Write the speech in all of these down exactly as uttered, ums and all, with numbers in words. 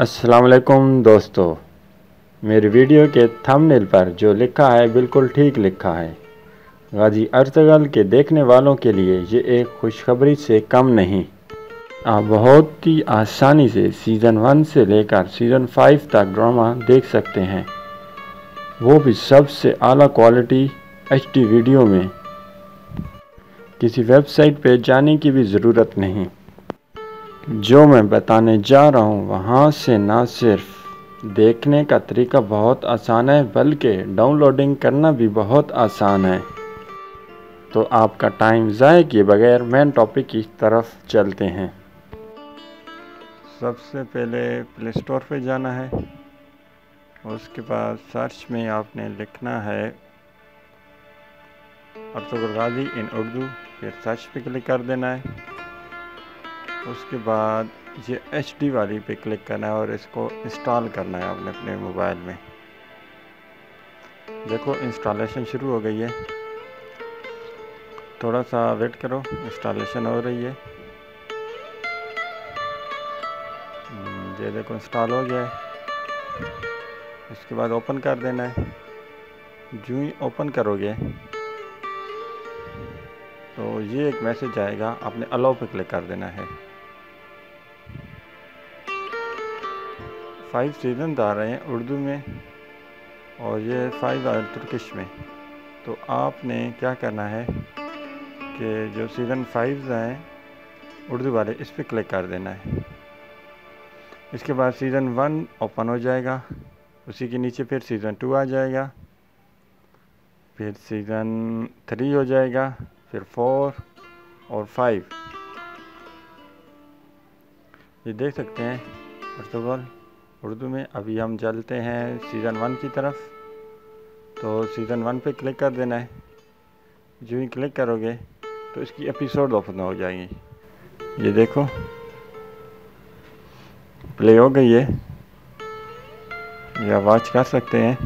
अस्सलाम वालेकुम दोस्तों, मेरी वीडियो के थंबनेल पर जो लिखा है बिल्कुल ठीक लिखा है। गाजी अर्तुगरुल के देखने वालों के लिए ये एक खुशखबरी से कम नहीं। आप बहुत ही आसानी से सीज़न वन से लेकर सीज़न फाइव तक ड्रामा देख सकते हैं, वो भी सबसे आला क्वालिटी एचडी वीडियो में। किसी वेबसाइट पे जाने की भी ज़रूरत नहीं। जो मैं बताने जा रहा हूँ वहाँ से ना सिर्फ देखने का तरीका बहुत आसान है बल्कि डाउनलोडिंग करना भी बहुत आसान है। तो आपका टाइम ज़ाया किए बगैर मेन टॉपिक की तरफ चलते हैं। सबसे पहले प्ले स्टोर पे जाना है, उसके बाद सर्च में आपने लिखना है अर्तुगरुल गाजी इन उर्दू, फिर सर्च पे क्लिक कर देना है। उसके बाद ये एच डी वाली पे क्लिक करना है और इसको इंस्टॉल करना है आपने अपने मोबाइल में। देखो इंस्टॉलेशन शुरू हो गई है, थोड़ा सा वेट करो, इंस्टॉलेशन हो रही है। ये देखो इंस्टॉल हो गया है। इसके बाद ओपन कर देना है। जूँ ही ओपन करोगे तो ये एक मैसेज आएगा, आपने अलाउ पे क्लिक कर देना है। फाइव सीजन आ रहे हैं उर्दू में और ये फाइव आ रहे हैं तुर्किश में। तो आपने क्या करना है कि जो सीज़न फाइव आए उर्दू वाले, इस पर क्लिक कर देना है। इसके बाद सीज़न वन ओपन हो जाएगा, उसी के नीचे फिर सीज़न टू आ जाएगा, फिर सीज़न थ्री हो जाएगा, फिर फोर और फाइव। ये देख सकते हैं अर्तुगरुल उर्दू में। अभी हम चलते हैं सीज़न वन की तरफ, तो सीज़न वन पे क्लिक कर देना है। जो ही क्लिक करोगे तो इसकी एपिसोड ओपन हो जाएगी। ये देखो प्ले हो गई है, या वॉच कर सकते हैं।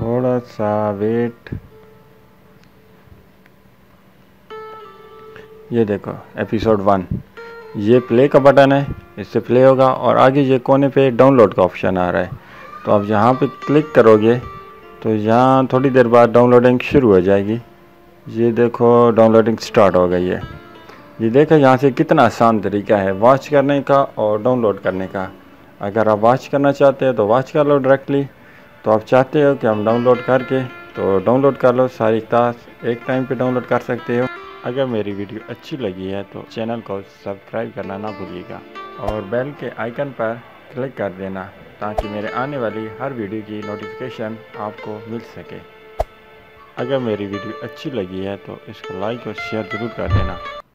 थोड़ा सा वेट। ये देखो एपिसोड वन, ये प्ले का बटन है, इससे प्ले होगा। और आगे ये कोने पे डाउनलोड का ऑप्शन आ रहा है, तो आप यहाँ पे क्लिक करोगे तो यहाँ थोड़ी देर बाद डाउनलोडिंग शुरू हो जाएगी। ये देखो डाउनलोडिंग स्टार्ट हो गई है। ये देखो यहाँ से कितना आसान तरीका है वॉच करने का और डाउनलोड करने का। अगर आप वॉच करना चाहते हो तो वॉच कर लो डायरेक्टली, तो आप चाहते हो कि हम डाउनलोड करके तो डाउनलोड कर लो, सारी क्लास एक टाइम पे डाउनलोड कर सकते हो। अगर मेरी वीडियो अच्छी लगी है तो चैनल को सब्सक्राइब करना ना भूलिएगा और बेल के आइकन पर क्लिक कर देना ताकि मेरे आने वाली हर वीडियो की नोटिफिकेशन आपको मिल सके। अगर मेरी वीडियो अच्छी लगी है तो इसको लाइक और शेयर ज़रूर कर देना।